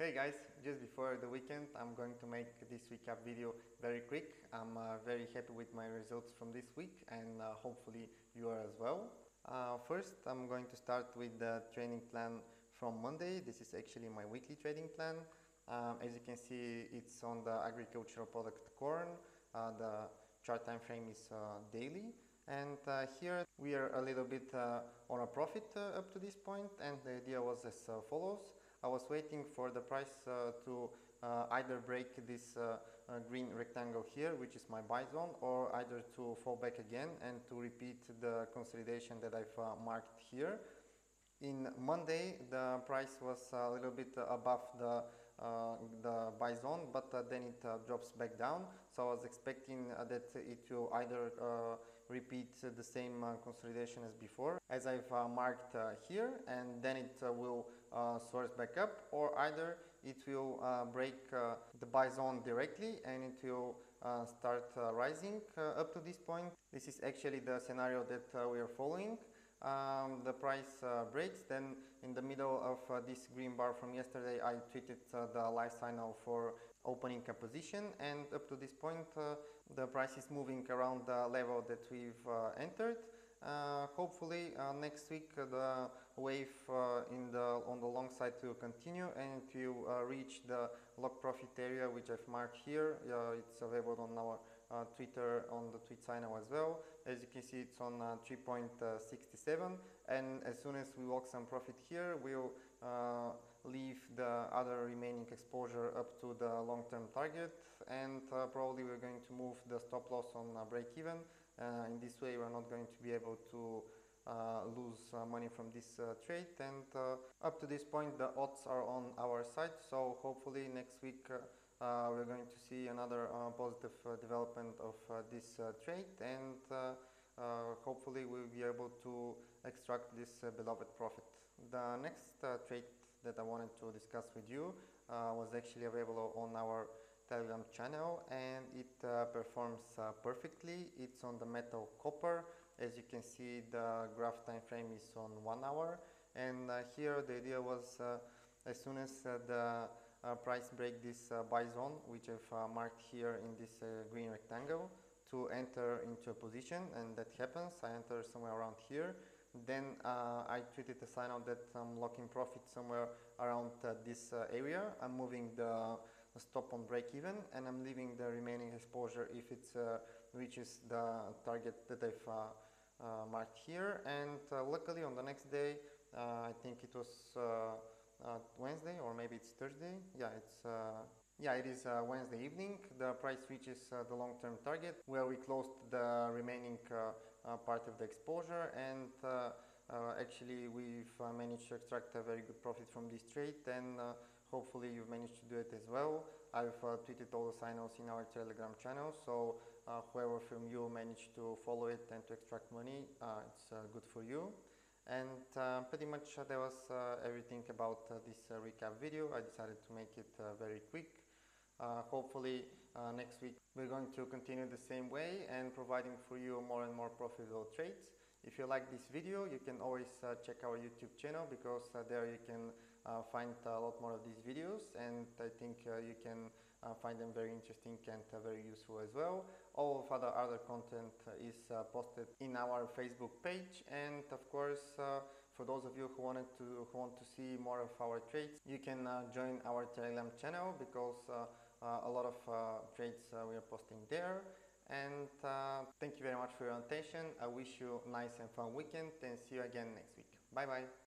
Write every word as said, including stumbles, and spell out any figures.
Hey guys, just before the weekend I'm going to make this recap video very quick. I'm uh, very happy with my results from this week and uh, hopefully you are as well. Uh, first I'm going to start with the training plan from Monday. This is actually my weekly trading plan. Um, as you can see, it's on the agricultural product corn. Uh, the chart time frame is uh, daily. And uh, here we are a little bit uh, on a profit uh, up to this point, and the idea was as uh, follows. I was waiting for the price uh, to uh, either break this uh, uh, green rectangle here, which is my buy zone, or either to fall back again and to repeat the consolidation that I've uh, marked here. In Monday, the price was a little bit above the Uh, the buy zone, but uh, then it uh, drops back down, so I was expecting uh, that it will either uh, repeat the same uh, consolidation as before, as I've uh, marked uh, here, and then it uh, will uh, source back up, or either it will uh, break uh, the buy zone directly and it will uh, start uh, rising uh, up to this point. This is actually the scenario that uh, we are following. Um, the price uh, breaks, then in the middle of uh, this green bar from yesterday I tweeted uh, the live signal for opening a position, and up to this point uh, the price is moving around the level that we've uh, entered. Uh, hopefully uh, next week uh, the wave uh, in the on the long side will continue and it will uh, reach the lock profit area which I've marked here. Uh, it's available on our Uh, Twitter, on the tweet signal as well. As you can see, it's on uh, three point six seven, and as soon as we lock some profit here, we'll uh, leave the other remaining exposure up to the long-term target, and uh, probably we're going to move the stop loss on uh, break-even. Uh, in this way, we're not going to be able to Uh, lose uh, money from this uh, trade, and uh, up to this point the odds are on our side, so hopefully next week uh, uh, we're going to see another uh, positive uh, development of uh, this uh, trade, and uh, uh, hopefully we'll be able to extract this uh, beloved profit. The next uh, trade that I wanted to discuss with you uh, was actually available on our Telegram channel, and it uh, performs uh, perfectly. It's on the metal copper. As you can see, the graph time frame is on one hour, and uh, here the idea was uh, as soon as uh, the uh, price break this uh, buy zone, which I've uh, marked here in this uh, green rectangle, to enter into a position, and that happens. I enter somewhere around here. Then uh, I tweeted a signal that I'm locking profit somewhere around uh, this uh, area. I'm moving the stop on break even, and I'm leaving the remaining exposure if it uh, reaches the target that I've uh, uh, marked here. And uh, luckily on the next day, uh, I think it was uh, uh, Wednesday, or maybe it's Thursday. Yeah, it's uh, yeah, it is uh, Wednesday evening. The price reaches uh, the long-term target where we closed the remaining uh, uh, part of the exposure, and uh, uh, actually we've uh, managed to extract a very good profit from this trade. And uh, hopefully you've managed to do it as well. I've uh, tweeted all the signals in our Telegram channel, so uh, whoever from you managed to follow it and to extract money, uh, it's uh, good for you. And uh, pretty much uh, that was uh, everything about uh, this uh, recap video. I decided to make it uh, very quick. Uh, hopefully uh, next week we're going to continue the same way and providing for you more and more profitable trades. If you like this video, you can always uh, check our YouTube channel, because uh, there you can uh, find a lot more of these videos, and I think uh, you can uh, find them very interesting and uh, very useful as well. All of other, other content uh, is uh, posted in our Facebook page, and of course uh, for those of you who wanted to who want to see more of our trades, you can uh, join our Telegram channel, because uh, uh, a lot of uh, trades uh, we are posting there. And uh, thank you very much for your attention. I wish you a nice and fun weekend, and see you again next week. Bye bye.